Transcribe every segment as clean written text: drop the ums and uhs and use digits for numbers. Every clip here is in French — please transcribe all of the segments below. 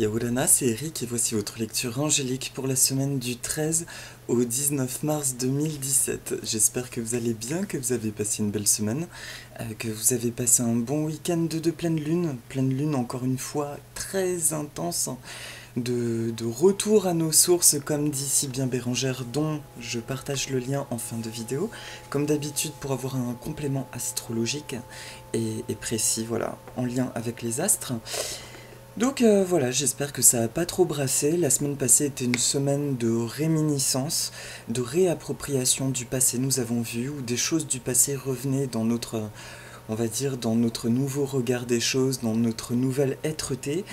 Ia Orana, c'est Eric et voici votre lecture angélique pour la semaine du 13 au 19 mars 2017. J'espère que vous allez bien, que vous avez passé une belle semaine, que vous avez passé un bon week-end de pleine lune encore une fois très intense, de retour à nos sources comme dit si bien Bérangère, dont je partage le lien en fin de vidéo, comme d'habitude pour avoir un complément astrologique et précis, voilà, en lien avec les astres. Donc voilà, j'espère que ça n'a pas trop brassé. La semaine passée était une semaine de réminiscence, de réappropriation du passé, nous avons vu, où des choses du passé revenaient dans notre, on va dire, dans notre nouveau regard des choses, dans notre nouvelle êtreté,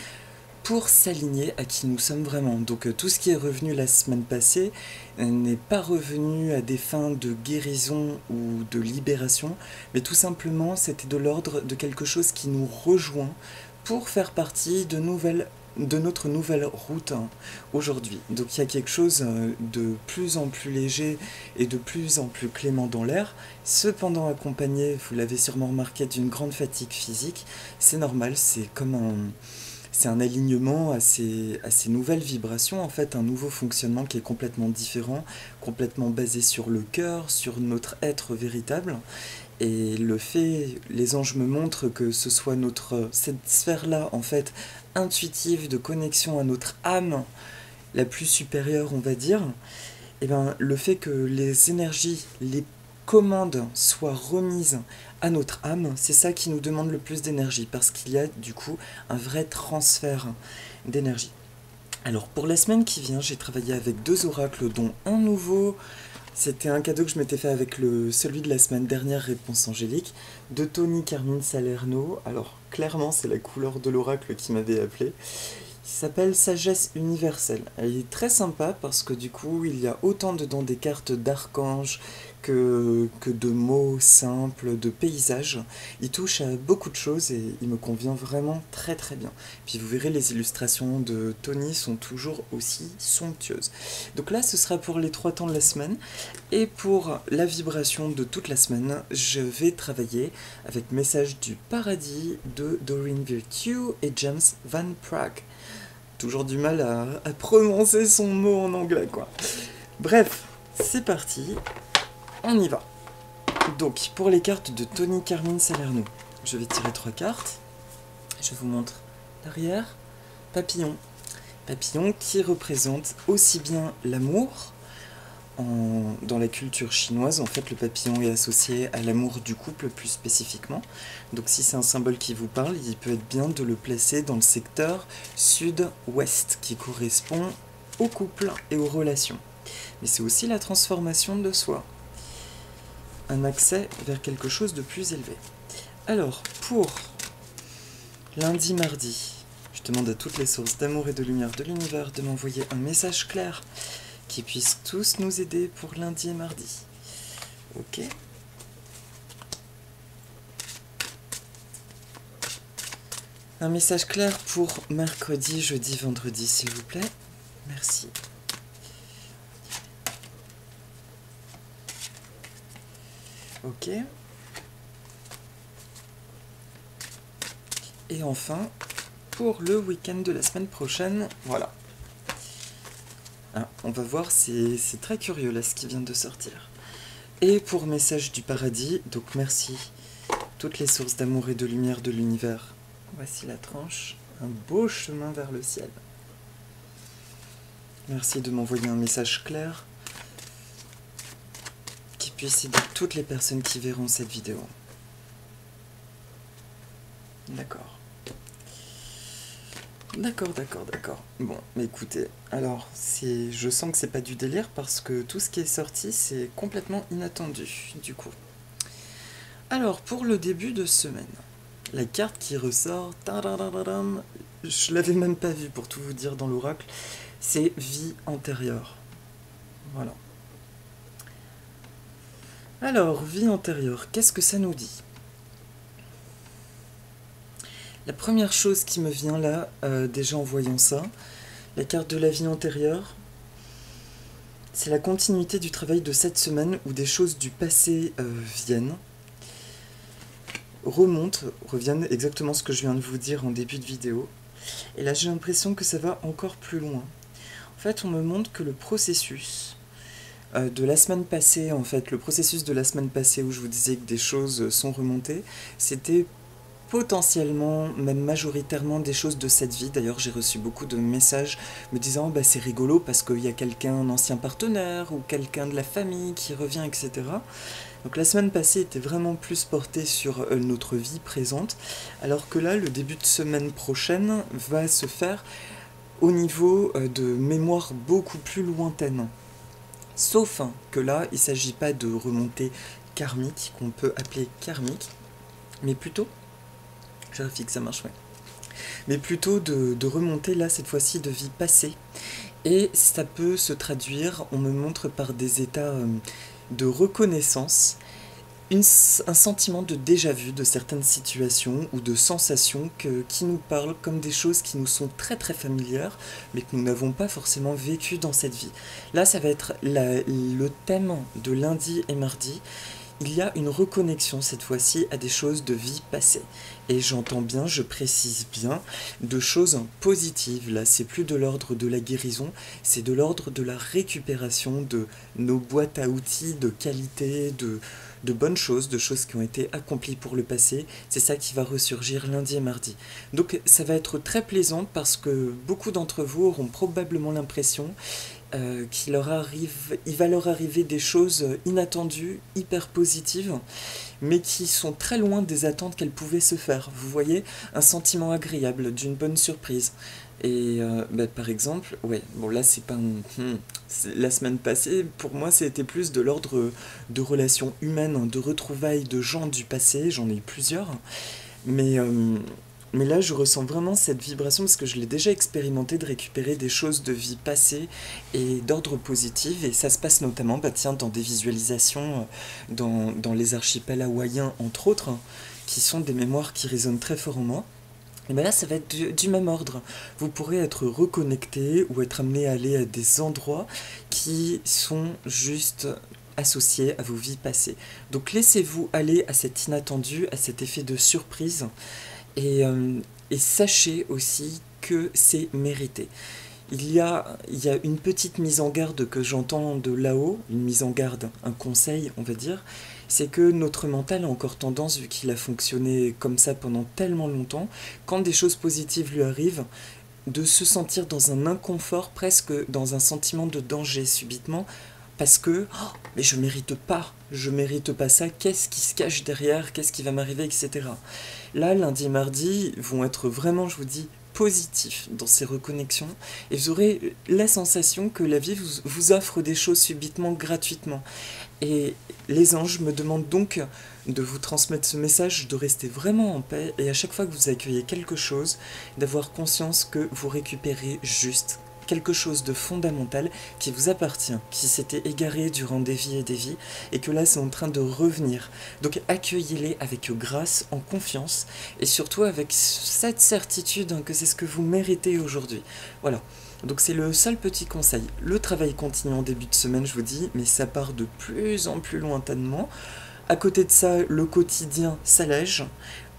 pour s'aligner à qui nous sommes vraiment. Donc tout ce qui est revenu la semaine passée n'est pas revenu à des fins de guérison ou de libération, mais tout simplement c'était de l'ordre de quelque chose qui nous rejoint, pour faire partie de notre nouvelle route aujourd'hui. Donc il y a quelque chose de plus en plus léger et de plus en plus clément dans l'air, cependant accompagné, vous l'avez sûrement remarqué, d'une grande fatigue physique. C'est normal, c'est comme un alignement à ces nouvelles vibrations, en fait, un nouveau fonctionnement qui est complètement différent, complètement basé sur le cœur, sur notre être véritable. Et le fait, les anges me montrent que ce soit cette sphère-là, en fait, intuitive, de connexion à notre âme, la plus supérieure, on va dire, et bien, le fait que les énergies, les commandes soient remises à notre âme, c'est ça qui nous demande le plus d'énergie, parce qu'il y a, du coup, un vrai transfert d'énergie. Alors, pour la semaine qui vient, j'ai travaillé avec deux oracles, dont un nouveau. C'était un cadeau que je m'étais fait avec celui de la semaine dernière, Réponse angélique, de Toni Carmine Salerno. Alors, clairement, c'est la couleur de l'oracle qui m'avait appelé. Il s'appelle Sagesse universelle. Elle est très sympa parce que du coup, il y a autant dedans des cartes d'archanges que de mots simples, de paysages. Il touche à beaucoup de choses et il me convient vraiment très très bien. Puis vous verrez, les illustrations de Toni sont toujours aussi somptueuses. Donc là, ce sera pour les trois temps de la semaine. Et pour la vibration de toute la semaine, je vais travailler avec Message du paradis de Doreen Virtue et James Van Praag. Toujours du mal à prononcer son mot en anglais, quoi. Bref, c'est parti, on y va. Donc, pour les cartes de Toni Carmine Salerno, je vais tirer trois cartes. Je vous montre l'arrière. Papillon. Papillon qui représente aussi bien l'amour. Dans la culture chinoise, en fait, le papillon est associé à l'amour du couple plus spécifiquement. Donc si c'est un symbole qui vous parle, il peut être bien de le placer dans le secteur sud-ouest, qui correspond au couple et aux relations. Mais c'est aussi la transformation de soi, un accès vers quelque chose de plus élevé. Alors, pour lundi, mardi, je demande à toutes les sources d'amour et de lumière de l'univers de m'envoyer un message clair, qu'ils puissent tous nous aider pour lundi et mardi. Ok. Un message clair pour mercredi, jeudi, vendredi, s'il vous plaît. Merci. Ok. Et enfin, pour le week-end de la semaine prochaine, voilà. On va voir, c'est très curieux là ce qui vient de sortir. Et pour Message du paradis, donc merci toutes les sources d'amour et de lumière de l'univers. Voici la tranche, un beau chemin vers le ciel. Merci de m'envoyer un message clair qui puisse aider toutes les personnes qui verront cette vidéo. D'accord. D'accord. Bon, mais écoutez, alors, je sens que c'est pas du délire parce que tout ce qui est sorti, c'est complètement inattendu, du coup. Alors, pour le début de semaine, la carte qui ressort, je l'avais même pas vue pour tout vous dire dans l'oracle, c'est vie antérieure. Voilà. Alors, vie antérieure, qu'est-ce que ça nous dit ? La première chose qui me vient là, déjà en voyant ça, la carte de la vie antérieure, c'est la continuité du travail de cette semaine où des choses du passé viennent, reviennent, exactement ce que je viens de vous dire en début de vidéo, Et là, j'ai l'impression que ça va encore plus loin. En fait, on me montre que le processus de la semaine passée, où je vous disais que des choses sont remontées, c'était potentiellement, même majoritairement, des choses de cette vie. D'ailleurs, j'ai reçu beaucoup de messages me disant bah, c'est rigolo parce qu'il y a quelqu'un, un ancien partenaire ou quelqu'un de la famille qui revient, etc. Donc la semaine passée était vraiment plus portée sur notre vie présente, alors que là, le début de semaine prochaine va se faire au niveau de mémoire beaucoup plus lointaine. Sauf que là, il ne s'agit pas de remontées karmiques, qu'on peut appeler karmiques, mais plutôt... Je vérifie que ça marche, ouais. Mais plutôt de remonter, là, cette fois-ci, de vie passée. Et ça peut se traduire, on me montre, par des états de reconnaissance, un sentiment de déjà-vu de certaines situations ou de sensations qui nous parlent comme des choses qui nous sont très très familières, mais que nous n'avons pas forcément vécu dans cette vie. Là, ça va être le thème de lundi et mardi. Il y a une reconnexion cette fois-ci à des choses de vie passée. Et j'entends bien, je précise bien, de choses positives. Là, c'est plus de l'ordre de la guérison, c'est de l'ordre de la récupération de nos boîtes à outils de qualité, de bonnes choses, de choses qui ont été accomplies pour le passé. C'est ça qui va ressurgir lundi et mardi. Donc ça va être très plaisant parce que beaucoup d'entre vous auront probablement l'impression... il va leur arriver des choses inattendues, hyper positives, mais qui sont très loin des attentes qu'elles pouvaient se faire. Vous voyez, un sentiment agréable, d'une bonne surprise. Et bah, par exemple, ouais, bon là c'est pas un... La semaine passée, pour moi, c'était plus de l'ordre de relations humaines, de retrouvailles de gens du passé, j'en ai eu plusieurs, mais là, je ressens vraiment cette vibration parce que je l'ai déjà expérimenté de récupérer des choses de vie passée et d'ordre positif. Et ça se passe notamment bah, tiens, dans des visualisations, dans les archipels hawaïens, entre autres, qui sont des mémoires qui résonnent très fort en moi. Et bien là, ça va être du même ordre. Vous pourrez être reconnecté ou être amené à aller à des endroits qui sont juste... associés à vos vies passées. Donc laissez-vous aller à cet inattendu, à cet effet de surprise et sachez aussi que c'est mérité. Il y a une petite mise en garde que j'entends de là-haut, une mise en garde, un conseil on va dire, c'est que notre mental a encore tendance, vu qu'il a fonctionné comme ça pendant tellement longtemps, quand des choses positives lui arrivent, de se sentir dans un inconfort, presque dans un sentiment de danger subitement, parce que, oh, mais je mérite pas ça, qu'est-ce qui se cache derrière, qu'est-ce qui va m'arriver, etc. Là, lundi et mardi vont être vraiment, je vous dis, positifs dans ces reconnexions, et vous aurez la sensation que la vie vous offre des choses subitement, gratuitement. Et les anges me demandent donc de vous transmettre ce message, de rester vraiment en paix, et à chaque fois que vous accueillez quelque chose, d'avoir conscience que vous récupérez juste quelque chose de fondamental qui vous appartient, qui s'était égaré durant des vies, et que là c'est en train de revenir. Donc accueillez-les avec grâce, en confiance, et surtout avec cette certitude que c'est ce que vous méritez aujourd'hui. Voilà, donc c'est le seul petit conseil. Le travail continue en début de semaine, je vous dis, mais ça part de plus en plus lointainement. À côté de ça, le quotidien s'allège,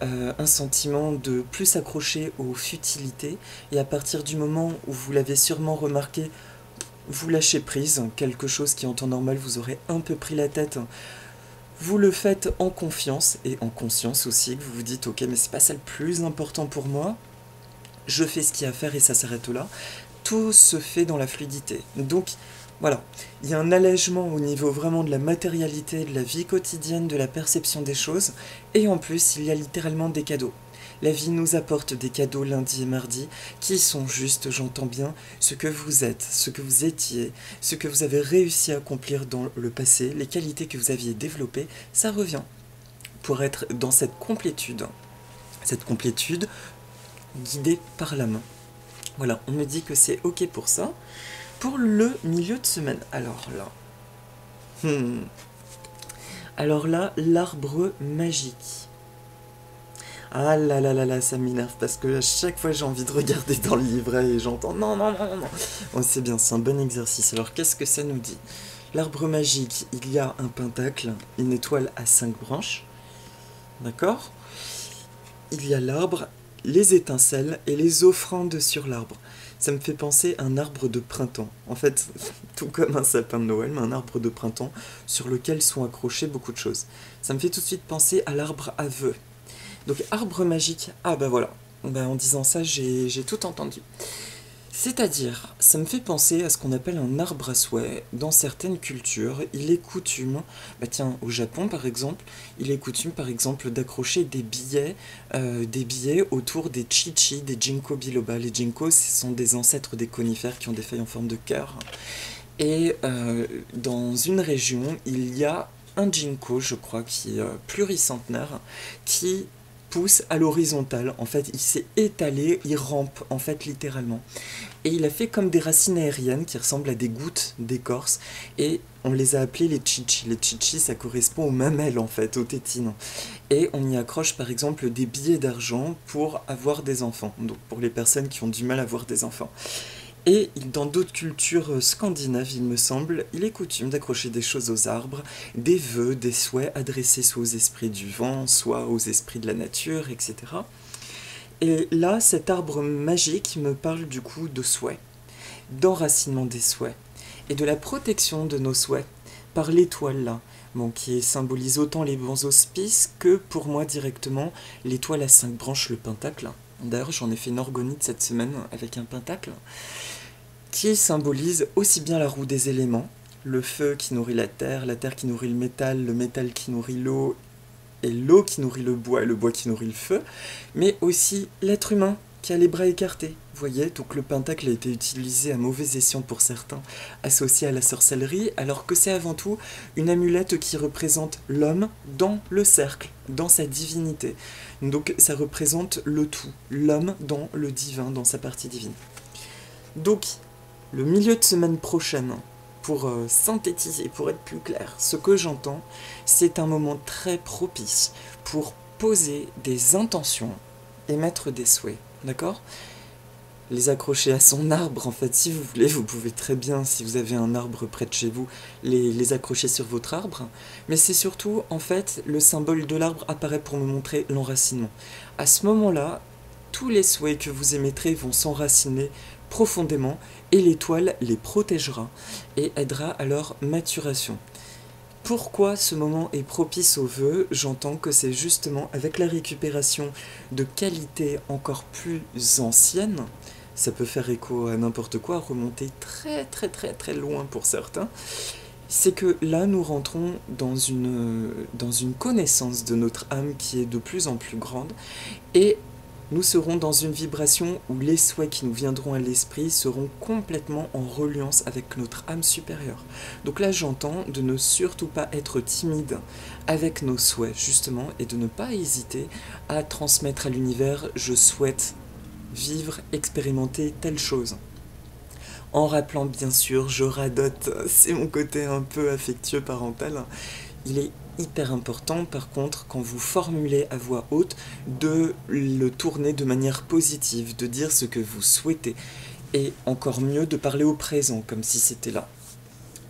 un sentiment de plus accroché aux futilités, et à partir du moment où vous l'avez sûrement remarqué, vous lâchez prise, quelque chose qui en temps normal vous aurait un peu pris la tête, vous le faites en confiance, et en conscience aussi, que vous vous dites « Ok, mais c'est pas ça le plus important pour moi, je fais ce qu'il y a à faire et ça s'arrête là », tout se fait dans la fluidité. Donc, voilà, il y a un allègement au niveau vraiment de la matérialité, de la vie quotidienne, de la perception des choses, et en plus, il y a littéralement des cadeaux. La vie nous apporte des cadeaux lundi et mardi, qui sont juste, j'entends bien, ce que vous êtes, ce que vous étiez, ce que vous avez réussi à accomplir dans le passé, les qualités que vous aviez développées, ça revient. Pour être dans cette complétude guidée par la main. Voilà, on me dit que c'est ok pour ça. Pour le milieu de semaine, alors là, l'arbre magique. Ah là là là là, ça m'énerve parce que à chaque fois j'ai envie de regarder dans le livret et j'entends non, non, non, non. On sait bien, c'est un bon exercice. Alors qu'est-ce que ça nous dit? L'arbre magique, il y a un pentacle, une étoile à 5 branches. D'accord? Il y a l'arbre, les étincelles et les offrandes sur l'arbre. Ça me fait penser à un arbre de printemps. En fait, tout comme un sapin de Noël, mais un arbre de printemps sur lequel sont accrochées beaucoup de choses. Ça me fait tout de suite penser à l'arbre à vœux. Donc, arbre magique, ah bah voilà, bah, en disant ça, j'ai tout entendu. C'est-à-dire, ça me fait penser à ce qu'on appelle un arbre à souhait. Dans certaines cultures, il est coutume, bah tiens, au Japon par exemple, il est coutume par exemple d'accrocher des billets autour des chichi, des ginkgo biloba. Les ginkgo, ce sont des ancêtres des conifères qui ont des feuilles en forme de cœur. Et dans une région, il y a un ginkgo, je crois, qui est pluricentenaire, qui pousse à l'horizontale, en fait, il s'est étalé, il rampe, en fait, littéralement. Et il a fait comme des racines aériennes qui ressemblent à des gouttes d'écorce, et on les a appelées les chichis. Les chichis, ça correspond aux mamelles, en fait, aux tétines. Et on y accroche, par exemple, des billets d'argent pour avoir des enfants, donc pour les personnes qui ont du mal à avoir des enfants. Et dans d'autres cultures scandinaves, il me semble, il est coutume d'accrocher des choses aux arbres, des vœux, des souhaits adressés soit aux esprits du vent, soit aux esprits de la nature, etc. Et là, cet arbre magique me parle du coup de souhaits, d'enracinement des souhaits, et de la protection de nos souhaits par l'étoile là, bon, qui symbolise autant les bons auspices que pour moi directement l'étoile à 5 branches, le pentacle. D'ailleurs, j'en ai fait une orgonite cette semaine avec un pentacle qui symbolise aussi bien la roue des éléments, le feu qui nourrit la terre qui nourrit le métal qui nourrit l'eau, et l'eau qui nourrit le bois qui nourrit le feu, mais aussi l'être humain qui a les bras écartés. Vous voyez, donc le pentacle a été utilisé à mauvais escient pour certains, associé à la sorcellerie, alors que c'est avant tout une amulette qui représente l'homme dans le cercle, dans sa divinité. Donc ça représente le tout, l'homme dans le divin, dans sa partie divine. Donc, le milieu de semaine prochaine, pour synthétiser, pour être plus clair, ce que j'entends, c'est un moment très propice pour poser des intentions et mettre des souhaits, d'accord ? Les accrocher à son arbre, en fait, si vous voulez, vous pouvez très bien, si vous avez un arbre près de chez vous, les accrocher sur votre arbre, mais c'est surtout, en fait, le symbole de l'arbre apparaît pour me montrer l'enracinement. À ce moment-là, tous les souhaits que vous émettrez vont s'enraciner profondément, et l'étoile les protégera, et aidera à leur maturation. Pourquoi ce moment est propice aux vœux? J'entends que c'est justement avec la récupération de qualités encore plus anciennes. Ça peut faire écho à n'importe quoi, à remonter très loin pour certains. C'est que là, nous rentrons dans une connaissance de notre âme qui est de plus en plus grande, et nous serons dans une vibration où les souhaits qui nous viendront à l'esprit seront complètement en reliance avec notre âme supérieure. Donc là, j'entends de ne surtout pas être timide avec nos souhaits, justement, et de ne pas hésiter à transmettre à l'univers « je souhaite » vivre, expérimenter telle chose. En rappelant, bien sûr, je radote, c'est mon côté un peu affectueux parental. Il est hyper important, par contre, quand vous formulez à voix haute, de le tourner de manière positive, de dire ce que vous souhaitez. Et encore mieux, de parler au présent, comme si c'était là.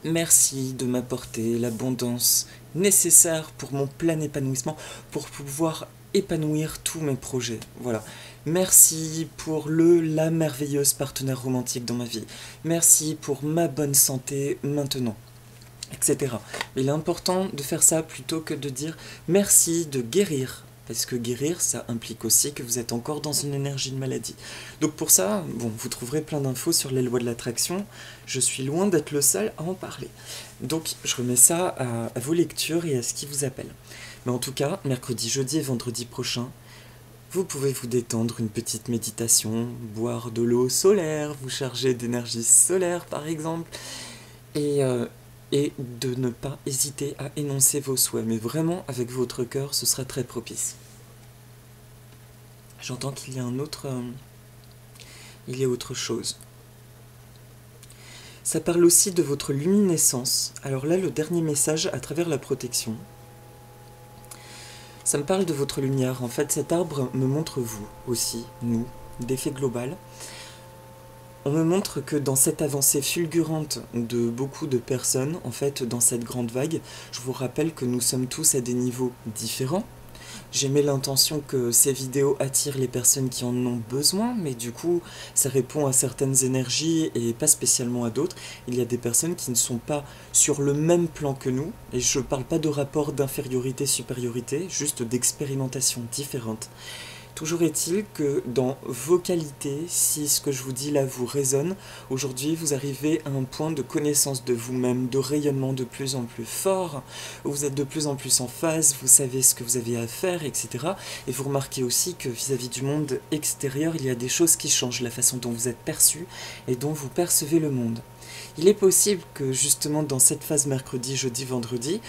Merci de m'apporter l'abondance nécessaire pour mon plein épanouissement, pour pouvoir épanouir tous mes projets. Voilà. Merci pour la merveilleuse partenaire romantique dans ma vie. Merci pour ma bonne santé maintenant, etc. Il est important de faire ça plutôt que de dire merci de guérir. Parce que guérir, ça implique aussi que vous êtes encore dans une énergie de maladie. Donc pour ça, bon, vous trouverez plein d'infos sur les lois de l'attraction. Je suis loin d'être le seul à en parler. Donc je remets ça à vos lectures et à ce qui vous appelle. Mais en tout cas, mercredi, jeudi et vendredi prochain, vous pouvez vous détendre, une petite méditation, boire de l'eau solaire, vous charger d'énergie solaire par exemple, et de ne pas hésiter à énoncer vos souhaits. Mais vraiment, avec votre cœur, ce sera très propice. J'entends qu'il y a autre chose. Ça parle aussi de votre luminescence. Alors là, le dernier message à travers la protection. Ça me parle de votre lumière. En fait, cet arbre me montre vous aussi, nous, d'effet global. On me montre que dans cette avancée fulgurante de beaucoup de personnes, en fait, dans cette grande vague, je vous rappelle que nous sommes tous à des niveaux différents. J'ai mis l'intention que ces vidéos attirent les personnes qui en ont besoin, mais du coup, ça répond à certaines énergies et pas spécialement à d'autres. Il y a des personnes qui ne sont pas sur le même plan que nous, et je ne parle pas de rapport d'infériorité-supériorité, juste d'expérimentation différente. Toujours est-il que dans vos qualités, si ce que je vous dis là vous résonne, aujourd'hui vous arrivez à un point de connaissance de vous-même, de rayonnement de plus en plus fort, où vous êtes de plus en plus en phase, vous savez ce que vous avez à faire, etc. Et vous remarquez aussi que vis-à-vis du monde extérieur, il y a des choses qui changent, la façon dont vous êtes perçu et dont vous percevez le monde. Il est possible que justement dans cette phase mercredi, jeudi, vendredi,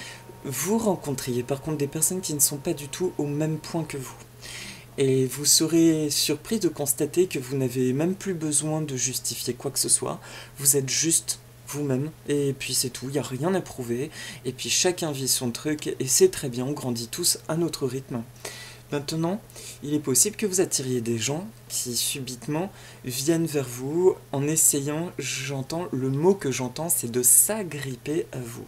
vous rencontriez par contre des personnes qui ne sont pas du tout au même point que vous. Et vous serez surpris de constater que vous n'avez même plus besoin de justifier quoi que ce soit. Vous êtes juste vous-même, et puis c'est tout, il n'y a rien à prouver. Et puis chacun vit son truc, et c'est très bien, on grandit tous à notre rythme. Maintenant, il est possible que vous attiriez des gens qui subitement viennent vers vous en essayant, le mot que j'entends, c'est de s'agripper à vous.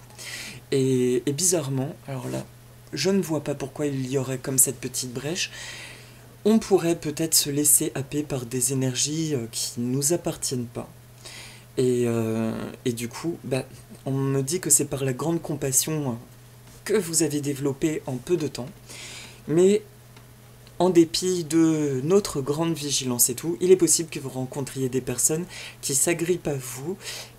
Et bizarrement, alors là, je ne vois pas pourquoi il y aurait comme cette petite brèche. On pourrait peut-être se laisser happer par des énergies qui ne nous appartiennent pas. Et du coup, on me dit que c'est par la grande compassion que vous avez développée en peu de temps. Mais en dépit de notre grande vigilance et tout, il est possible que vous rencontriez des personnes qui s'agrippent à vous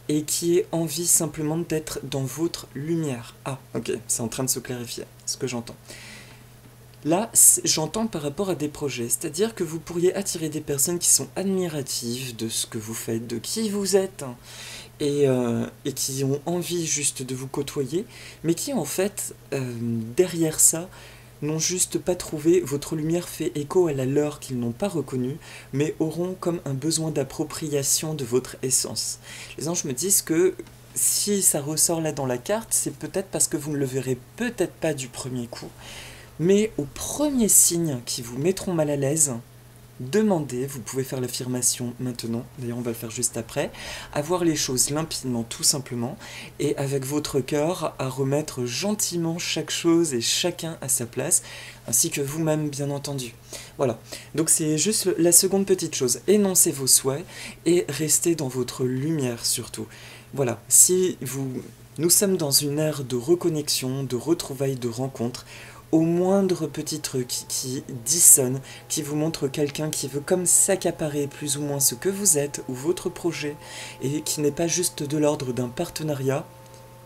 et qui aient envie simplement d'être dans votre lumière. Ah, ok, c'est en train de se clarifier, ce que j'entends. Là, j'entends par rapport à des projets, c'est-à-dire que vous pourriez attirer des personnes qui sont admiratives de ce que vous faites, de qui vous êtes, et qui ont envie juste de vous côtoyer, mais qui en fait, derrière ça, n'ont juste pas trouvé, votre lumière fait écho à la leur qu'ils n'ont pas reconnue, mais auront comme un besoin d'appropriation de votre essence. Les anges me disent que si ça ressort là dans la carte, c'est peut-être parce que vous ne le verrez peut-être pas du premier coup. Mais au premier signe qui vous mettront mal à l'aise, demandez, vous pouvez faire l'affirmation maintenant, d'ailleurs on va le faire juste après, à voir les choses limpidement tout simplement, et avec votre cœur à remettre gentiment chaque chose et chacun à sa place, ainsi que vous-même bien entendu. Voilà, donc c'est juste la seconde petite chose, énoncez vos souhaits et restez dans votre lumière surtout. Voilà, si vous... Nous sommes dans une ère de reconnexion, de retrouvailles, de rencontres, au moindre petit truc qui dissonne, qui vous montre quelqu'un qui veut comme s'accaparer plus ou moins ce que vous êtes ou votre projet, et qui n'est pas juste de l'ordre d'un partenariat,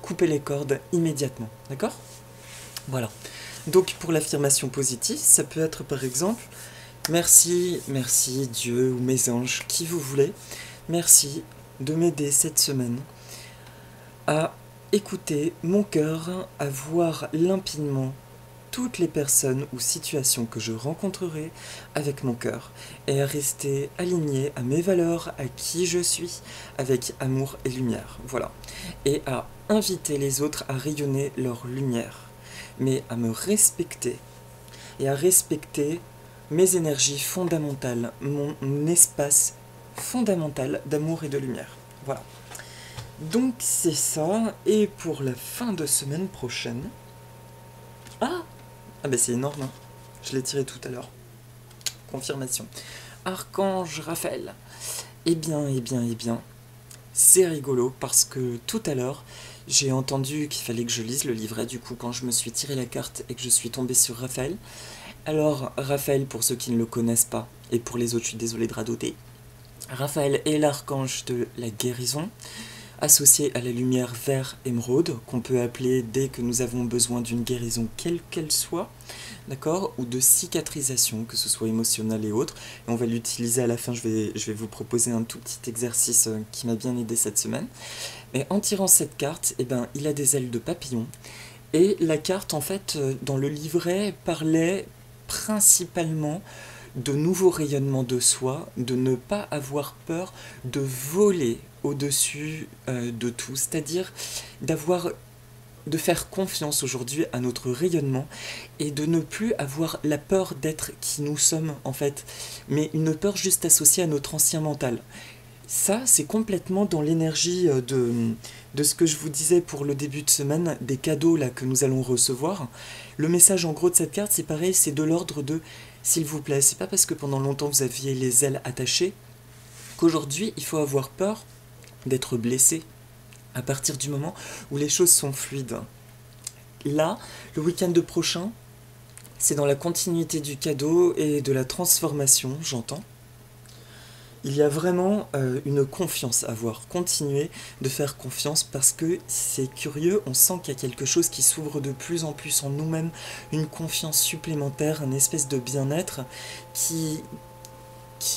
coupez les cordes immédiatement, d'accord? Voilà. Donc pour l'affirmation positive, ça peut être par exemple « Merci, merci Dieu ou mes anges, qui vous voulez, merci de m'aider cette semaine à écouter mon cœur, à voir limpidement toutes les personnes ou situations que je rencontrerai avec mon cœur, et à rester aligné à mes valeurs, à qui je suis, avec amour et lumière, voilà. Et à inviter les autres à rayonner leur lumière, mais à me respecter, et à respecter mes énergies fondamentales, mon espace fondamental d'amour et de lumière, voilà. Donc c'est ça, et pour la fin de semaine prochaine... Ah, c'est énorme, hein. Je l'ai tiré tout à l'heure. Confirmation. Archange Raphaël. Eh bien, c'est rigolo parce que tout à l'heure, j'ai entendu qu'il fallait que je lise le livret, du coup, quand je me suis tiré la carte et que je suis tombé sur Raphaël. Alors, Raphaël, pour ceux qui ne le connaissent pas, et pour les autres, je suis désolé de radoter, Raphaël est l'archange de la guérison, associé à la lumière vert émeraude, qu'on peut appeler dès que nous avons besoin d'une guérison, quelle qu'elle soit, d'accord, ou de cicatrisation, que ce soit émotionnelle et autres. Et on va l'utiliser à la fin, je vais vous proposer un tout petit exercice qui m'a bien aidé cette semaine. Mais en tirant cette carte, il a des ailes de papillon, et la carte, en fait, dans le livret, parlait principalement de nouveaux rayonnements de soi, de ne pas avoir peur de voler au-dessus de tout, c'est-à-dire de faire confiance aujourd'hui à notre rayonnement et de ne plus avoir la peur d'être qui nous sommes en fait, mais une peur juste associée à notre ancien mental. Ça, c'est complètement dans l'énergie de ce que je vous disais pour le début de semaine, des cadeaux là que nous allons recevoir. Le message en gros de cette carte, c'est pareil, c'est de l'ordre de « s'il vous plaît ». C'est pas parce que pendant longtemps vous aviez les ailes attachées qu'aujourd'hui il faut avoir peur d'être blessé à partir du moment où les choses sont fluides. Là, le week-end de prochain, c'est dans la continuité du cadeau et de la transformation, j'entends. Il y a vraiment une confiance à avoir. Continuez de faire confiance parce que c'est curieux, on sent qu'il y a quelque chose qui s'ouvre de plus en plus en nous-mêmes, une confiance supplémentaire, une espèce de bien-être qui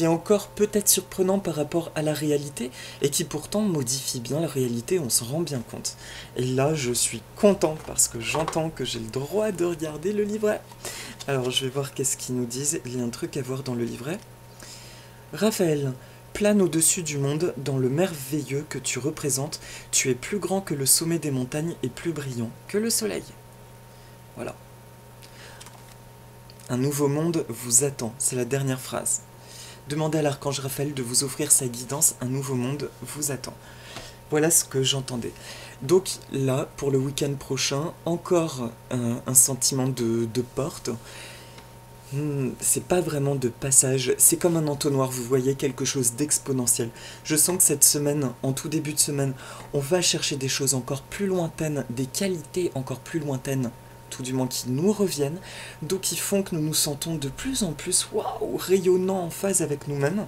est encore peut-être surprenant par rapport à la réalité et qui pourtant modifie bien la réalité, on s'en rend bien compte. Et là, je suis content parce que j'entends que j'ai le droit de regarder le livret. Alors, je vais voir qu'est-ce qu'ils nous disent. Il y a un truc à voir dans le livret. Raphaël, plane au-dessus du monde, dans le merveilleux que tu représentes, tu es plus grand que le sommet des montagnes et plus brillant que le soleil. Voilà. Un nouveau monde vous attend, c'est la dernière phrase. Demandez à l'archange Raphaël de vous offrir sa guidance, un nouveau monde vous attend. Voilà ce que j'entendais. Donc là, pour le week-end prochain, encore un sentiment de porte. C'est pas vraiment de passage, c'est comme un entonnoir, vous voyez, quelque chose d'exponentiel. Je sens que cette semaine, en tout début de semaine, on va chercher des choses encore plus lointaines, des qualités encore plus lointaines, tout du moins qui nous reviennent, donc qui font que nous nous sentons de plus en plus, waouh, rayonnants, en phase avec nous-mêmes.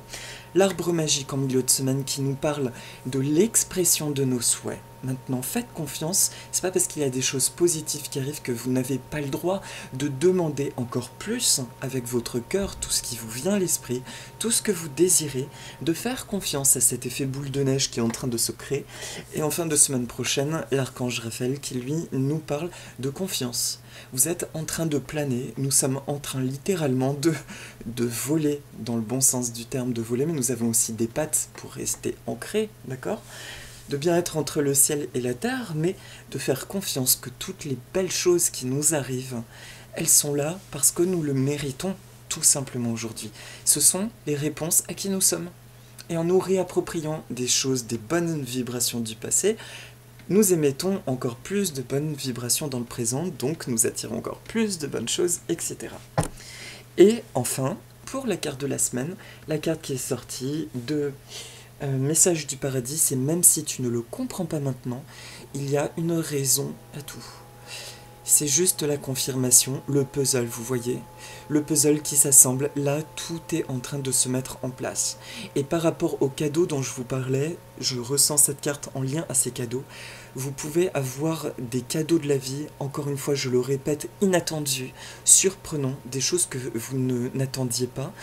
L'arbre magique en milieu de semaine qui nous parle de l'expression de nos souhaits. Maintenant, faites confiance, c'est pas parce qu'il y a des choses positives qui arrivent que vous n'avez pas le droit de demander encore plus avec votre cœur, tout ce qui vous vient à l'esprit, tout ce que vous désirez, de faire confiance à cet effet boule de neige qui est en train de se créer. Et en fin de semaine prochaine, l'archange Raphaël qui, lui, nous parle de confiance. Vous êtes en train de planer, nous sommes en train littéralement de voler, dans le bon sens du terme de voler, mais nous avons aussi des pattes pour rester ancrés, d'accord ? De bien être entre le ciel et la terre, mais de faire confiance que toutes les belles choses qui nous arrivent, elles sont là parce que nous le méritons tout simplement aujourd'hui. Ce sont les réponses à qui nous sommes. Et en nous réappropriant des choses, des bonnes vibrations du passé, nous émettons encore plus de bonnes vibrations dans le présent, donc nous attirons encore plus de bonnes choses, etc. Et enfin, pour la carte de la semaine, la carte qui est sortie de... message du paradis, c'est même si tu ne le comprends pas maintenant, il y a une raison à tout. C'est juste la confirmation, le puzzle, vous voyez, le puzzle qui s'assemble, là, tout est en train de se mettre en place. Et par rapport aux cadeaux dont je vous parlais, je ressens cette carte en lien à ces cadeaux. Vous pouvez avoir des cadeaux de la vie, encore une fois, je le répète, inattendus, surprenants, des choses que vous n'attendiez pas,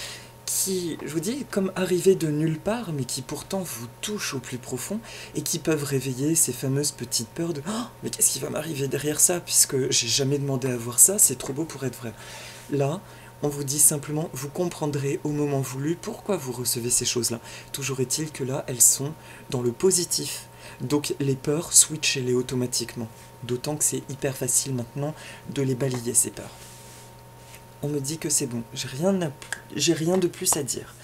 qui, je vous dis, comme arrivées de nulle part, mais qui pourtant vous touchent au plus profond, et qui peuvent réveiller ces fameuses petites peurs de « Oh, mais qu'est-ce qui va m'arriver derrière ça, puisque j'ai jamais demandé à voir ça, c'est trop beau pour être vrai. » Là, on vous dit simplement, vous comprendrez au moment voulu pourquoi vous recevez ces choses-là. Toujours est-il que là, elles sont dans le positif. Donc les peurs, switchez-les automatiquement. D'autant que c'est hyper facile maintenant de les balayer, ces peurs. On me dit que c'est bon, j'ai rien de plus à dire.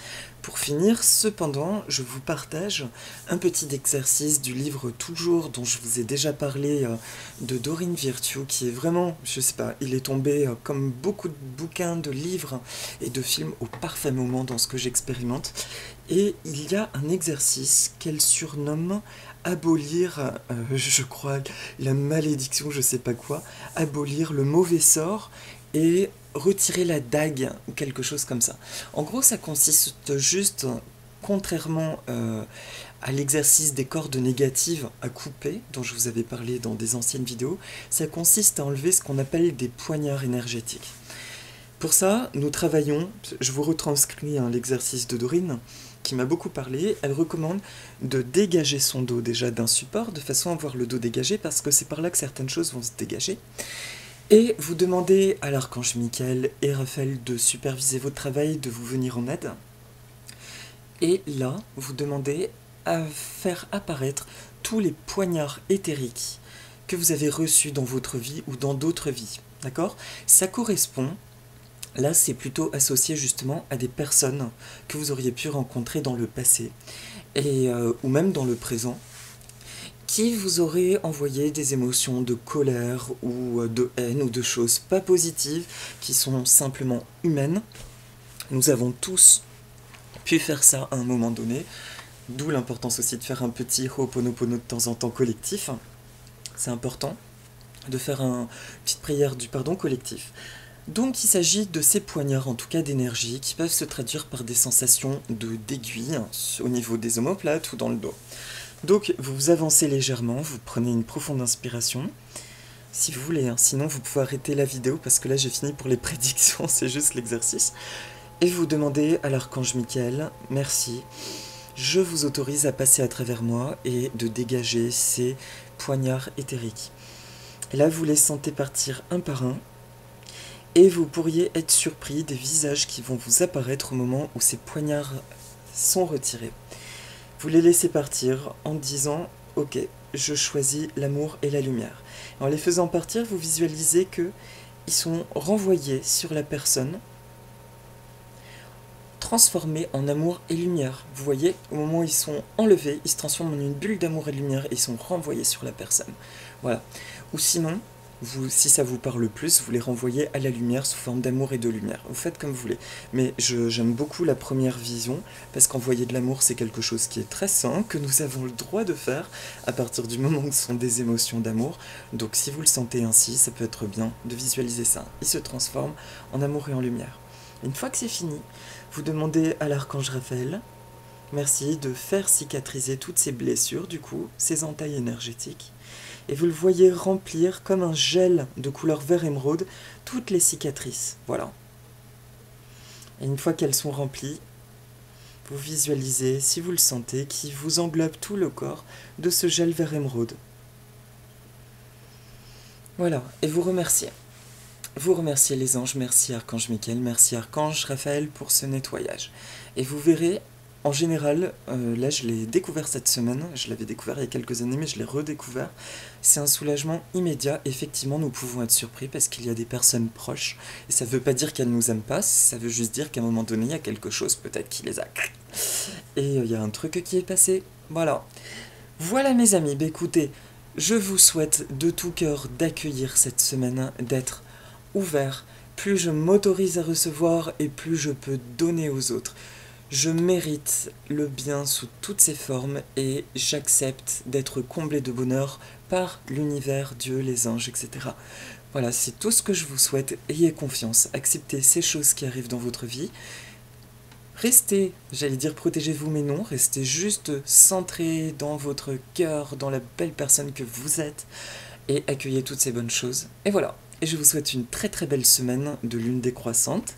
Pour finir, cependant, je vous partage un petit exercice du livre Toujours, dont je vous ai déjà parlé, de Doreen Virtue, qui est vraiment, je sais pas, il est tombé comme beaucoup de bouquins, de livres et de films au parfait moment dans ce que j'expérimente. Et il y a un exercice qu'elle surnomme abolir, je crois, la malédiction, je sais pas quoi, abolir le mauvais sort et retirer la dague, ou quelque chose comme ça. En gros, ça consiste juste, contrairement à l'exercice des cordes négatives à couper, dont je vous avais parlé dans des anciennes vidéos, ça consiste à enlever ce qu'on appelle des poignards énergétiques. Pour ça, nous travaillons, je vous retranscris hein, l'exercice de Doreen, qui m'a beaucoup parlé, elle recommande de dégager son dos déjà d'un support, de façon à avoir le dos dégagé, parce que c'est par là que certaines choses vont se dégager. Et vous demandez à l'archange Michael et Raphaël de superviser votre travail, de vous venir en aide. Et là, vous demandez à faire apparaître tous les poignards éthériques que vous avez reçus dans votre vie ou dans d'autres vies. D'accord ? Ça correspond, là c'est plutôt associé justement à des personnes que vous auriez pu rencontrer dans le passé. et ou même dans le présent, qui vous aurait envoyé des émotions de colère ou de haine ou de choses pas positives qui sont simplement humaines. Nous avons tous pu faire ça à un moment donné, d'où l'importance aussi de faire un petit Ho'oponopono de temps en temps collectif. C'est important de faire une petite prière du pardon collectif. Donc il s'agit de ces poignards, en tout cas d'énergie, qui peuvent se traduire par des sensations d'aiguilles au niveau des omoplates ou dans le dos. Donc vous avancez légèrement, vous prenez une profonde inspiration, si vous voulez, hein. Sinon vous pouvez arrêter la vidéo parce que là j'ai fini pour les prédictions, c'est juste l'exercice. Et vous demandez à l'archange Michael, merci, je vous autorise à passer à travers moi et de dégager ces poignards éthériques. Et là vous les sentez partir un par un, et vous pourriez être surpris des visages qui vont vous apparaître au moment où ces poignards sont retirés. Vous les laissez partir en disant « Ok, je choisis l'amour et la lumière ». En les faisant partir, vous visualisez qu'ils sont renvoyés sur la personne, transformés en amour et lumière. Vous voyez, au moment où ils sont enlevés, ils se transforment en une bulle d'amour et de lumière et ils sont renvoyés sur la personne. Voilà. Ou sinon, vous, si ça vous parle plus, vous les renvoyez à la lumière sous forme d'amour et de lumière. Vous faites comme vous voulez. Mais j'aime beaucoup la première vision, parce qu'envoyer de l'amour, c'est quelque chose qui est très sain, que nous avons le droit de faire à partir du moment où ce sont des émotions d'amour. Donc si vous le sentez ainsi, ça peut être bien de visualiser ça. Il se transforme en amour et en lumière. Une fois que c'est fini, vous demandez à l'archange Raphaël, merci de faire cicatriser toutes ces blessures, du coup, ces entailles énergétiques. Et vous le voyez remplir comme un gel de couleur vert émeraude toutes les cicatrices. Voilà. Et une fois qu'elles sont remplies, vous visualisez, si vous le sentez, qui vous englobe tout le corps de ce gel vert émeraude. Voilà. Et vous remerciez. Vous remerciez les anges, merci Archange Michael, merci Archange Raphaël pour ce nettoyage. Et vous verrez... En général, là je l'ai découvert cette semaine, je l'avais découvert il y a quelques années mais je l'ai redécouvert, c'est un soulagement immédiat, effectivement nous pouvons être surpris parce qu'il y a des personnes proches, et ça ne veut pas dire qu'elles ne nous aiment pas, ça veut juste dire qu'à un moment donné il y a quelque chose peut-être qui les a, et il y a un truc qui est passé, voilà. Voilà mes amis, bah, écoutez, je vous souhaite de tout cœur d'accueillir cette semaine, d'être ouvert, plus je m'autorise à recevoir et plus je peux donner aux autres. Je mérite le bien sous toutes ses formes et j'accepte d'être comblé de bonheur par l'univers, Dieu, les anges, etc. Voilà, c'est tout ce que je vous souhaite. Ayez confiance, acceptez ces choses qui arrivent dans votre vie. Restez, j'allais dire protégez-vous, mais non, restez juste centré dans votre cœur, dans la belle personne que vous êtes et accueillez toutes ces bonnes choses. Et voilà, et je vous souhaite une très très belle semaine de lune décroissante.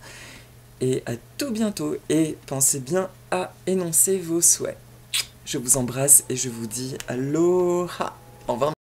Et à tout bientôt, et pensez bien à énoncer vos souhaits. Je vous embrasse et je vous dis aloha. Au revoir.